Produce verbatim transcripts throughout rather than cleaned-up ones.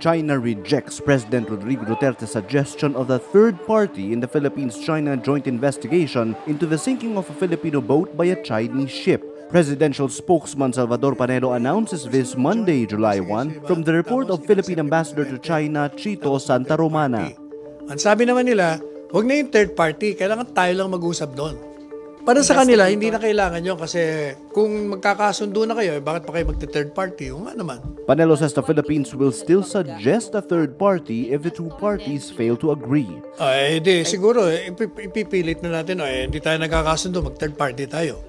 China rejects President Rodrigo Duterte's suggestion of a third party in the Philippines-China joint investigation into the sinking of a Filipino boat by a Chinese ship. Presidential spokesman Salvador Panelo announces this Monday, July first, from the report of Philippine Ambassador to China, Chito Santa Romana. Ang sabi naman nila, huwag na yung third party, kailangan tayo lang mag-usap doon. Para sa kanila, hindi na kailangan yun kasi kung magkakasundo na kayo, eh, bakit pa kayo magte-third party? O nga naman. Panelo says the Philippines will still suggest a third party if the two parties fail to agree. Ay, di, siguro, ipipilit na natin, ay, hindi tayo nagkakasundo, mag-third party tayo.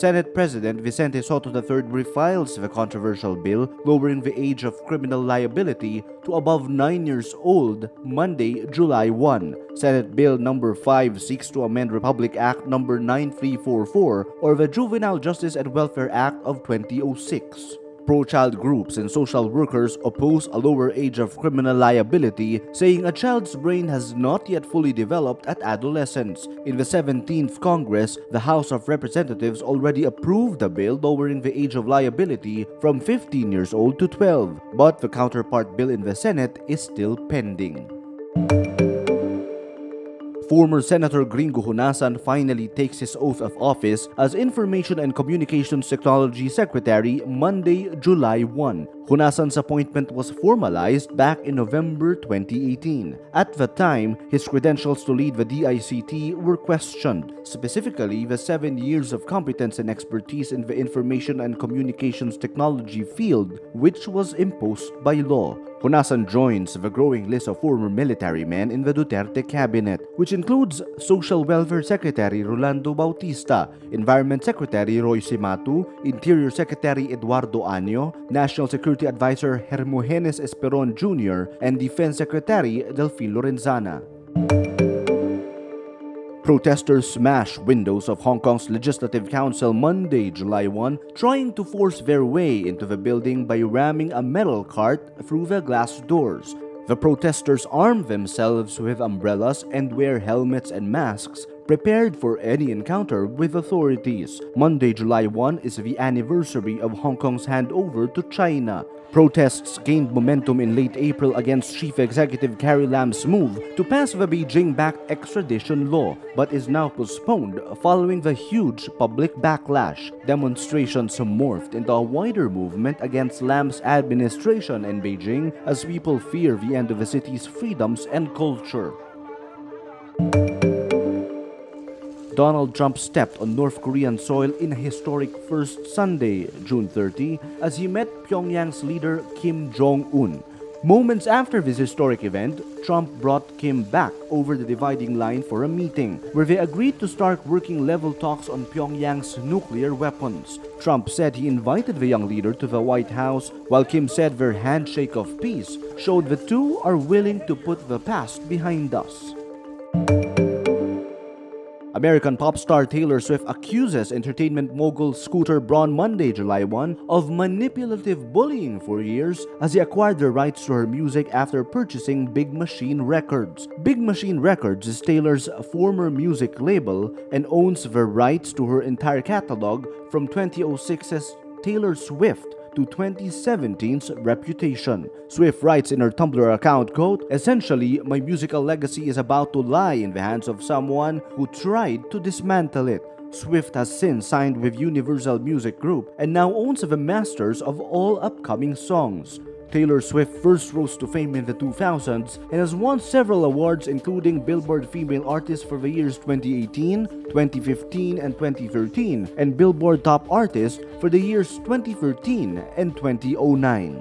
Senate President Vicente Sotto the third refiles the controversial bill lowering the age of criminal liability to above nine years old Monday, July first. Senate Bill number five seeks to amend Republic Act number ninety-three forty-four or the Juvenile Justice and Welfare Act of two thousand six. Pro-child groups and social workers oppose a lower age of criminal liability, saying a child's brain has not yet fully developed at adolescence. In the seventeenth Congress, the House of Representatives already approved the bill lowering the age of liability from fifteen years old to twelve, but the counterpart bill in the Senate is still pending. Former Senator Gringo Honasan finally takes his oath of office as Information and Communications Technology Secretary Monday, July first. Honasan's appointment was formalized back in November twenty eighteen. At the time, his credentials to lead the D I C T were questioned, specifically the seven years of competence and expertise in the information and communications technology field, which was imposed by law. Honasan joins the growing list of former military men in the Duterte cabinet, which includes Social Welfare Secretary Rolando Bautista, Environment Secretary Roy Simatu, Interior Secretary Eduardo Año, National Security Advisor Hermogenes Esperon Junior, and Defense Secretary Delfin Lorenzana. Protesters smash windows of Hong Kong's Legislative Council Monday, July first, trying to force their way into the building by ramming a metal cart through the glass doors. The protesters arm themselves with umbrellas and wear helmets and masks, prepared for any encounter with authorities. Monday, July first is the anniversary of Hong Kong's handover to China. Protests gained momentum in late April against Chief Executive Carrie Lam's move to pass the Beijing-backed extradition law, but is now postponed following the huge public backlash. Demonstrations morphed into a wider movement against Lam's administration in Beijing as people fear the end of the city's freedoms and culture. Donald Trump stepped on North Korean soil in a historic first Sunday, June thirtieth, as he met Pyongyang's leader Kim Jong-un. Moments after this historic event, Trump brought Kim back over the dividing line for a meeting, where they agreed to start working-level talks on Pyongyang's nuclear weapons. Trump said he invited the young leader to the White House, while Kim said their handshake of peace showed the two are willing to put the past behind us. American pop star Taylor Swift accuses entertainment mogul Scooter Braun Monday, July first, of manipulative bullying for years as he acquired the rights to her music after purchasing Big Machine Records. Big Machine Records is Taylor's former music label and owns the rights to her entire catalog from two thousand six's Taylor Swift to twenty seventeen's Reputation. Swift writes in her Tumblr account, quote, "Essentially, my musical legacy is about to lie in the hands of someone who tried to dismantle it." Swift has since signed with Universal Music Group and now owns the masters of all upcoming songs. Taylor Swift first rose to fame in the two thousands and has won several awards including Billboard Female Artist for the years twenty eighteen, twenty fifteen, and twenty thirteen, and Billboard Top Artist for the years twenty thirteen and two thousand nine.